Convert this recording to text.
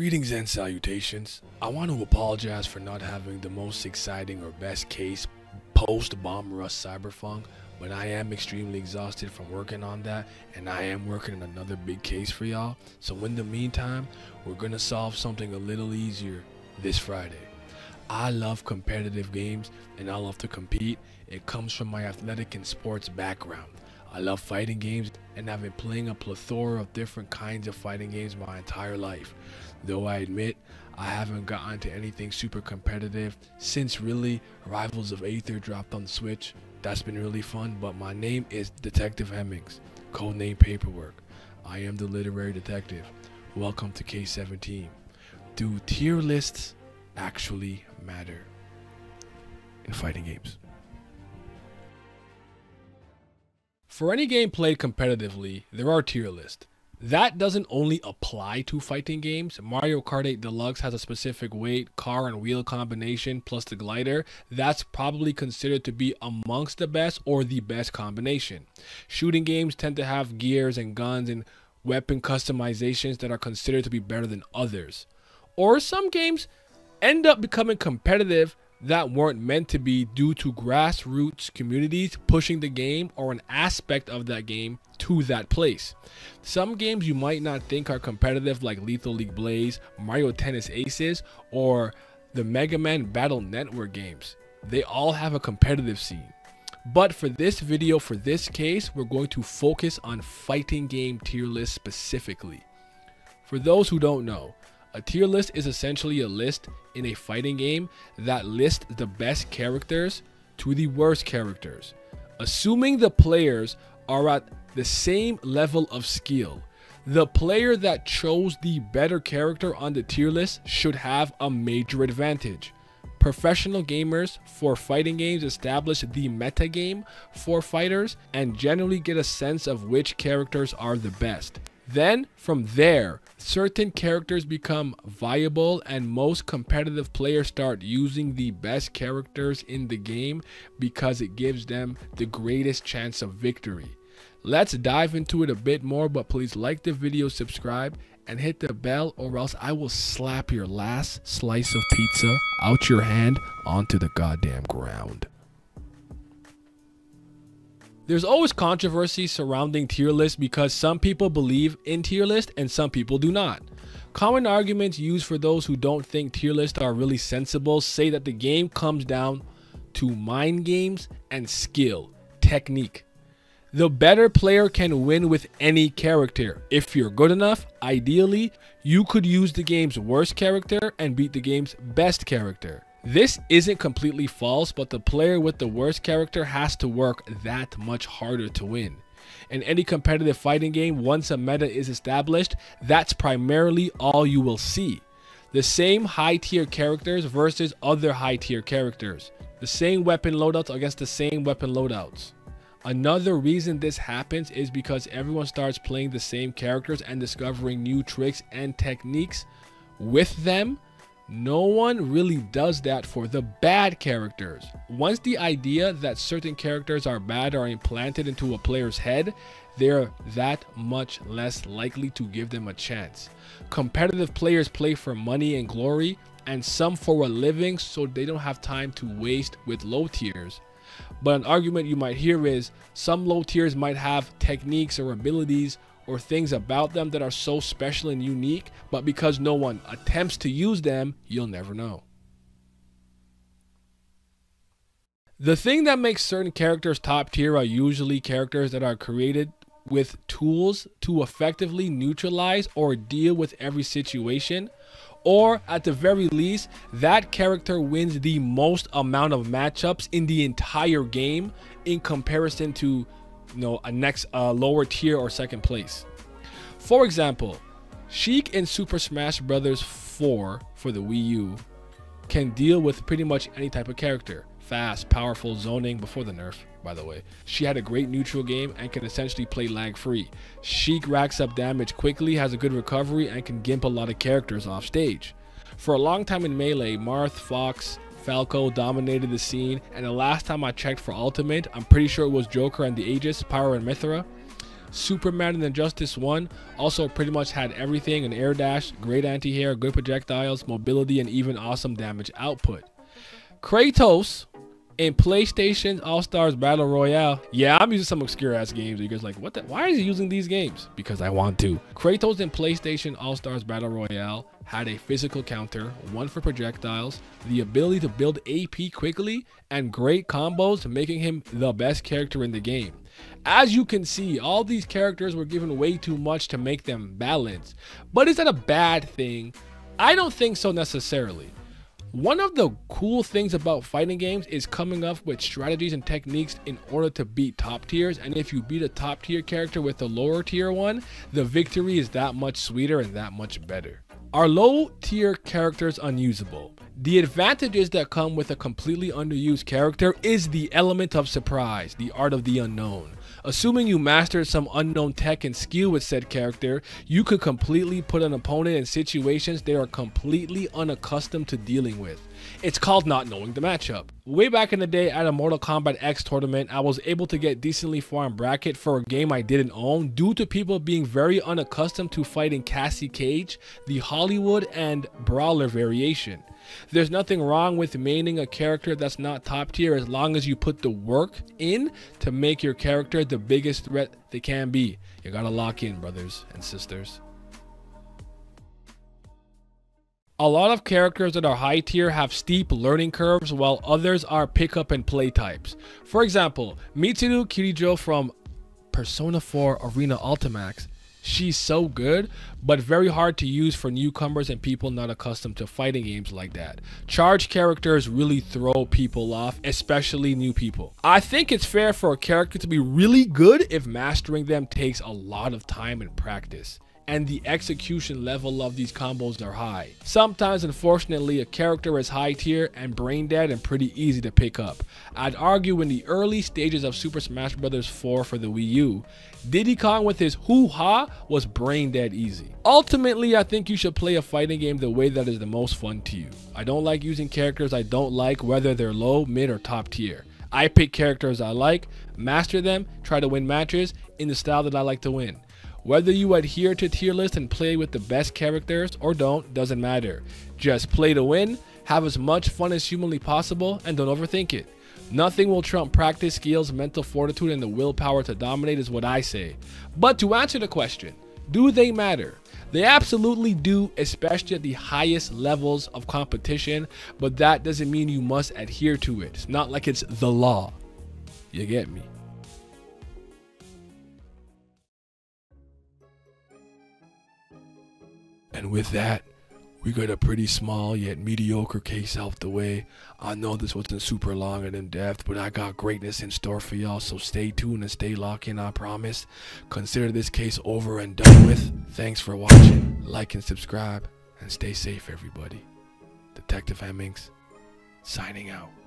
Greetings and salutations. I want to apologize for not having the most exciting or best case post-bomb rush cyberpunk, but I am extremely exhausted from working on that, and I am working on another big case for y'all. So in the meantime, we're gonna solve something a little easier this Friday. I love competitive games and I love to compete. It comes from my athletic and sports background. I love fighting games and I've been playing a plethora of different kinds of fighting games my entire life. Though I admit, I haven't gotten to anything super competitive since really Rivals of Aether dropped on Switch. That's been really fun, but my name is Detective Hemmings, codename Paperwork. I am the literary detective. Welcome to Case 17. Do tier lists actually matter in fighting games? For any game played competitively, there are tier lists. That doesn't only apply to fighting games. Mario Kart 8 Deluxe has a specific weight, car and wheel combination, plus the glider. That's probably considered to be amongst the best or the best combination. Shooting games tend to have gears and guns and weapon customizations that are considered to be better than others. Or some games end up becoming competitive that weren't meant to be due to grassroots communities pushing the game or an aspect of that game to that place. Some games you might not think are competitive, like Lethal League Blaze, Mario Tennis Aces, or the Mega Man Battle Network games. They all have a competitive scene. But for this video, for this case, we're going to focus on fighting game tier lists specifically. For those who don't know, a tier list is essentially a list in a fighting game that lists the best characters to the worst characters, assuming the players are at the same level of skill. The player that chose the better character on the tier list should have a major advantage. Professional gamers for fighting games establish the meta game for fighters and generally get a sense of which characters are the best. Then, from there, certain characters become viable and most competitive players start using the best characters in the game because it gives them the greatest chance of victory. Let's dive into it a bit more, but please like the video, subscribe, and hit the bell, or else I will slap your last slice of pizza out your hand onto the goddamn ground. There's always controversy surrounding tier lists because some people believe in tier lists and some people do not. Common arguments used for those who don't think tier lists are really sensible say that the game comes down to mind games and skill, technique. The better player can win with any character. If you're good enough, ideally, you could use the game's worst character and beat the game's best character. This isn't completely false, but the player with the worst character has to work that much harder to win. In any competitive fighting game, once a meta is established, that's primarily all you will see. The same high-tier characters versus other high-tier characters. The same weapon loadouts against the same weapon loadouts. Another reason this happens is because everyone starts playing the same characters and discovering new tricks and techniques with them. No one really does that for the bad characters. Once the idea that certain characters are bad are implanted into a player's head, they're that much less likely to give them a chance. Competitive players play for money and glory, and some for a living, so they don't have time to waste with low tiers. But an argument you might hear is some low tiers might have techniques or abilities or things about them that are so special and unique, but because no one attempts to use them, you'll never know. The thing that makes certain characters top tier are usually characters that are created with tools to effectively neutralize or deal with every situation, or at the very least, that character wins the most amount of matchups in the entire game in comparison to a next lower tier or second place. For example, Sheik in Super Smash Bros. 4 for the Wii U can deal with pretty much any type of character. Fast, powerful, zoning before the nerf, by the way. She had a great neutral game and can essentially play lag free. Sheik racks up damage quickly, has a good recovery, and can gimp a lot of characters off stage. For a long time in Melee, Marth, Fox, Falco dominated the scene, and the last time I checked for Ultimate, I'm pretty sure it was Joker and the Aegis, Pyra and Mithra. Superman in Injustice 1 also pretty much had everything: an air dash, great anti-air, good projectiles, mobility, and even awesome damage output. Kratos in PlayStation All-Stars Battle Royale. Yeah, I'm using some obscure-ass games. You guys are like, what the? Why is he using these games? Because I want to. Kratos in PlayStation All-Stars Battle Royale had a physical counter, one for projectiles, the ability to build AP quickly, and great combos, making him the best character in the game. As you can see, all these characters were given way too much to make them balanced. But is that a bad thing? I don't think so necessarily. One of the cool things about fighting games is coming up with strategies and techniques in order to beat top tiers, and if you beat a top tier character with a lower tier one, the victory is that much sweeter and that much better. Are low tier characters unusable? The advantages that come with a completely underused character is the element of surprise, the art of the unknown. Assuming you mastered some unknown tech and skill with said character, you could completely put an opponent in situations they are completely unaccustomed to dealing with. It's called not knowing the matchup. Way back in the day at a Mortal Kombat X tournament, I was able to get decently far in bracket for a game I didn't own due to people being very unaccustomed to fighting Cassie Cage, the Hollywood and Brawler variation. There's nothing wrong with maining a character that's not top tier as long as you put the work in to make your character the biggest threat they can be. You gotta lock in, brothers and sisters. A lot of characters that are high tier have steep learning curves while others are pick up and play types. For example, Mitsuru Kirijo from Persona 4 Arena Ultimax. She's so good, but very hard to use for newcomers and people not accustomed to fighting games like that. Charge characters really throw people off, especially new people. I think it's fair for a character to be really good if mastering them takes a lot of time and practice, and the execution level of these combos are high. Sometimes, unfortunately, a character is high tier and brain dead and pretty easy to pick up. I'd argue in the early stages of Super Smash Bros. 4 for the Wii U, Diddy Kong with his hoo-ha was brain dead easy. Ultimately, I think you should play a fighting game the way that is the most fun to you. I don't like using characters I don't like, whether they're low, mid, or top tier. I pick characters I like, master them, try to win matches in the style that I like to win. Whether you adhere to tier list and play with the best characters or don't, doesn't matter. Just play to win, have as much fun as humanly possible, and don't overthink it. Nothing will trump practice, skills, mental fortitude, and the willpower to dominate is what I say. But to answer the question, do they matter? They absolutely do, especially at the highest levels of competition, but that doesn't mean you must adhere to it. It's not like it's the law. You get me? And with that, we got a pretty small yet mediocre case out the way. I know this wasn't super long and in-depth, but I got greatness in store for y'all, so stay tuned and stay locked in, I promise. Consider this case over and done with. Thanks for watching, like and subscribe, and stay safe, everybody. Detective Hemmings, signing out.